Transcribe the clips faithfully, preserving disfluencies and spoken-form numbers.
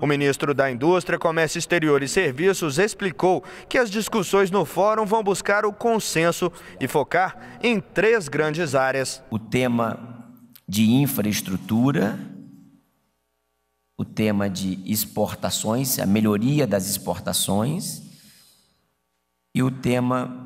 O ministro da Indústria, Comércio Exterior e Serviços explicou que as discussões no fórum vão buscar o consenso e focar em três grandes áreas. O tema de infraestrutura, o tema de exportações, a melhoria das exportações e o tema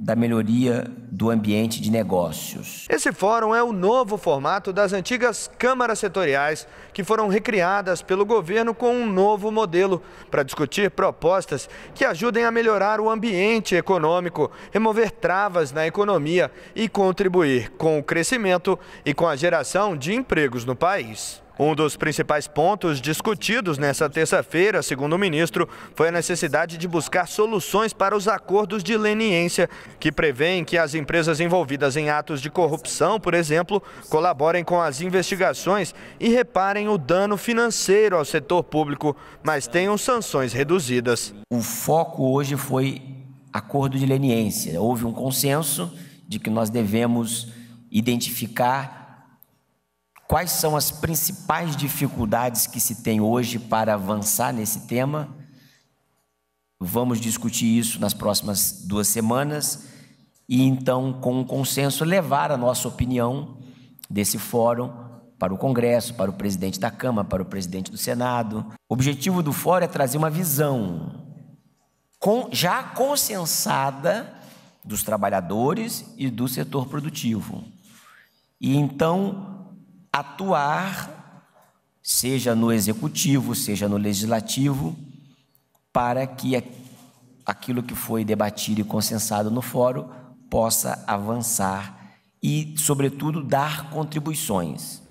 da melhoria do ambiente de negócios. Esse fórum é o novo formato das antigas câmaras setoriais que foram recriadas pelo governo com um novo modelo para discutir propostas que ajudem a melhorar o ambiente econômico, remover travas na economia e contribuir com o crescimento e com a geração de empregos no país. Um dos principais pontos discutidos nessa terça-feira, segundo o ministro, foi a necessidade de buscar soluções para os acordos de leniência, que prevêem que as empresas envolvidas em atos de corrupção, por exemplo, colaborem com as investigações e reparem o dano financeiro ao setor público, mas tenham sanções reduzidas. O foco hoje foi acordo de leniência. Houve um consenso de que nós devemos identificar quais são as principais dificuldades que se tem hoje para avançar nesse tema. Vamos discutir isso nas próximas duas semanas e então, com um consenso, levar a nossa opinião desse fórum para o Congresso, para o presidente da Câmara, para o presidente do Senado. O objetivo do fórum é trazer uma visão já consensada dos trabalhadores e do setor produtivo. E então atuar, seja no executivo, seja no legislativo, para que aquilo que foi debatido e consensado no fórum possa avançar e, sobretudo, dar contribuições.